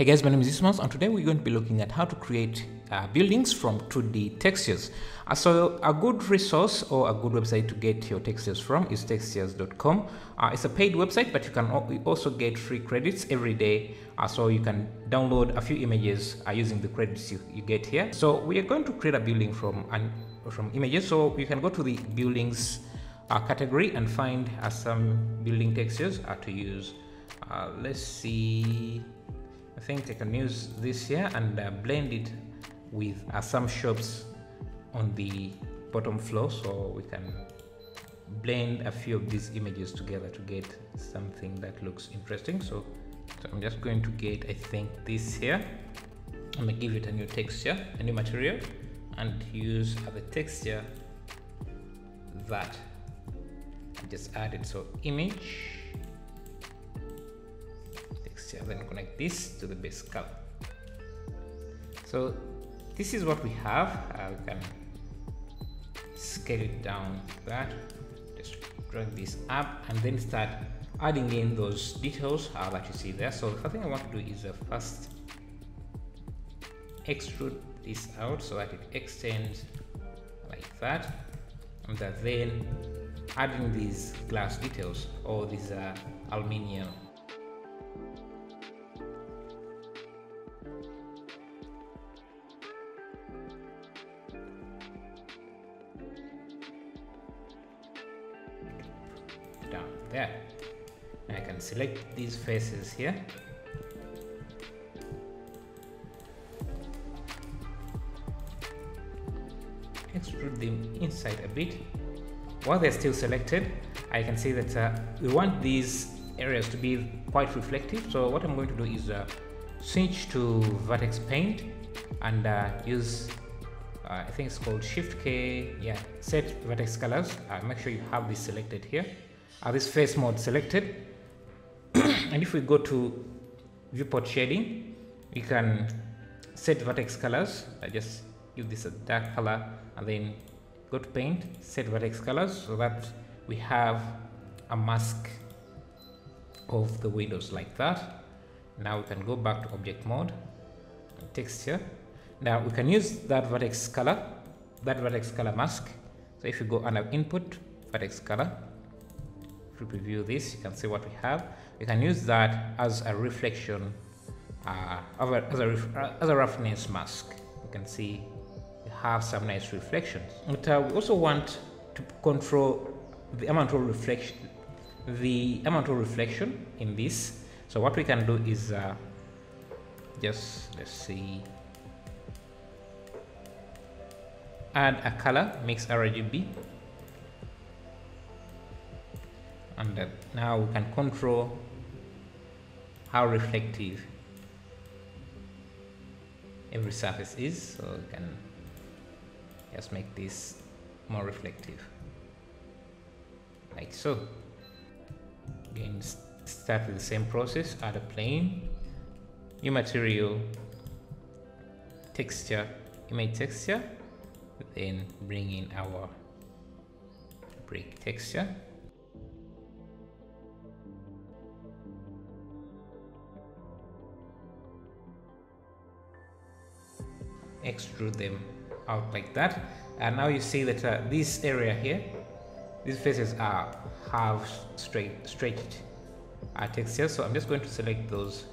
Hey guys, my name is Ismail and today we're going to be looking at how to create buildings from 2D textures. So a good resource or a good website to get your textures from is textures.com. It's a paid website, but you can also get free credits every day. So you can download a few images using the credits you get here. So we are going to create a building from images. So you can go to the buildings category and find some building textures to use. Let's see. I think I can use this here and blend it with some shops on the bottom floor, so we can blend a few of these images together to get something that looks interesting. So I'm just going to get, I think, this here. I'm gonna give it a new texture, a new material, and use the texture that I just added. So image, then connect this to the base color. So this is what we have. We can scale it down like that, just drag this up and then start adding in those details that you see there. So the first thing I want to do is first extrude this out so that it extends like that, and then adding these glass details, or these aluminium. Down there, and I can select these faces here . Extrude them inside a bit. While they're still selected, I can see that we want these areas to be quite reflective, so what I'm going to do is switch to vertex paint and use I think it's called Shift K. yeah, set vertex colors. Make sure you have this selected here. This face mode selected. And if we go to viewport shading, we can set vertex colors. I just give this a dark color and then go to paint, set vertex colors, so that we have a mask of the windows like that. Now we can go back to object mode, texture. Now we can use that vertex color mask. So if you go under input, vertex color, preview this, you can see what we have. We can use that as a reflection, as a roughness mask. You can see we have some nice reflections, but we also want to control the amount of reflection in this. So what we can do is just, let's see, add a color, mix RGB. And now we can control how reflective every surface is, so we can just make this more reflective, like so. Again, start with the same process, add a plane, new material, texture, image texture, then bring in our brick texture. Extrude them out like that, and now you see that this area here, these faces are stretched texture. So I'm just going to select those.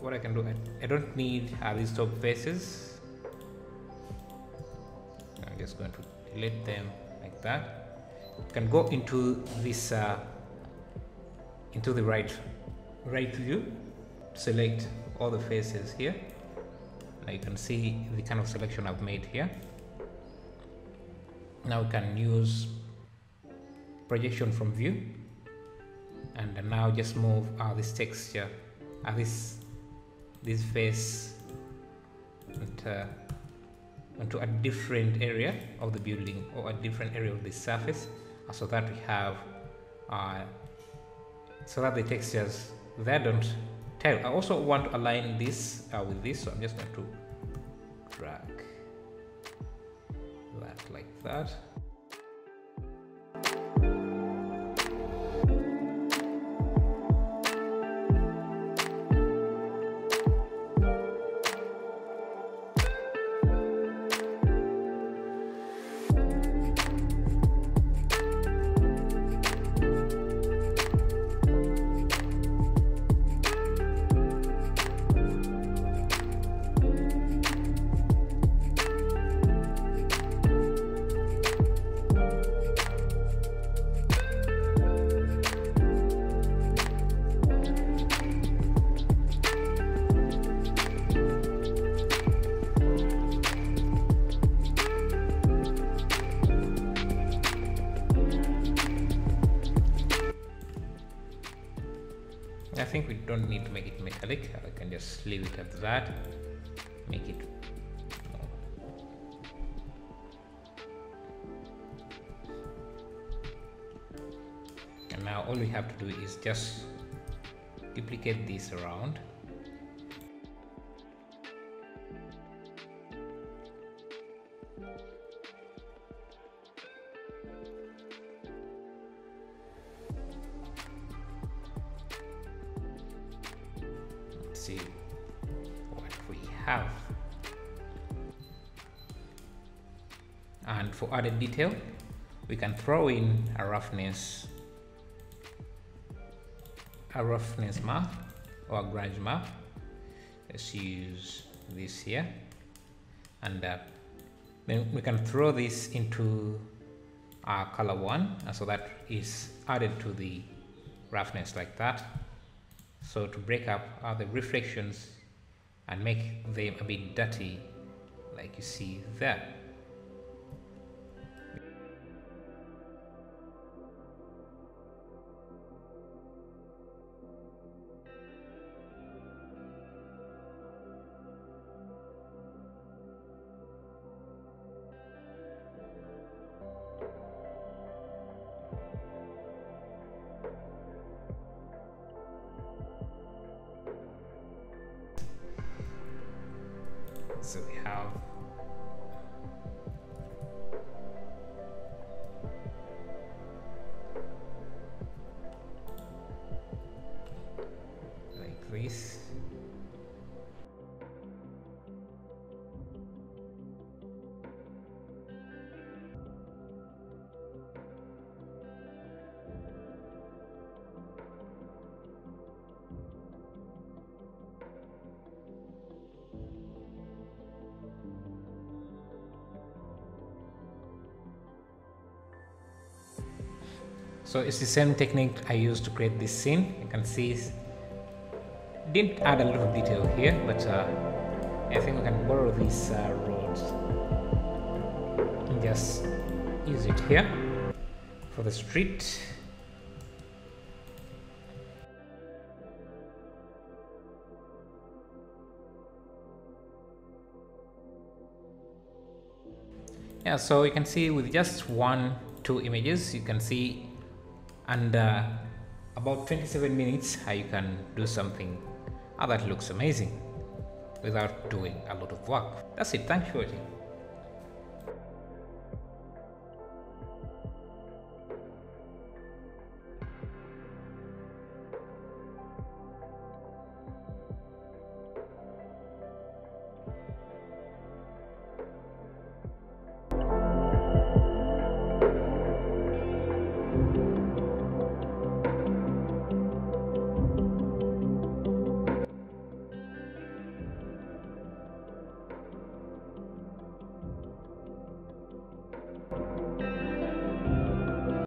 What I can do, I don't need these top faces. I'm just going to delete them like that. You can go into this into the right view, select all the faces here. Now you can see the kind of selection I've made here. Now we can use projection from view, and now just move this texture, this face, and, onto a different area of the building, or a different area of the surface, so that we have, so that the textures there don't. I also want to align this with this, so I'm just going to drag that like that. need to make it metallic. I can just leave it at that. Make it and now all we have to do is just duplicate this around. See what we have. And for added detail, we can throw in a roughness map or a grunge map. Let's use this here, and then we can throw this into our color one, and so that is added to the roughness like that. So to break up other reflections and make them a bit dirty, like you see there. So we have like this. So it's the same technique I used to create this scene. You can see it didn't add a lot of detail here, but I think we can borrow these rods and just use it here for the street. Yeah, so you can see with just 1-2 images, you can see under about 27 minutes how you can do something that looks amazing without doing a lot of work. That's it. Thanks for watching.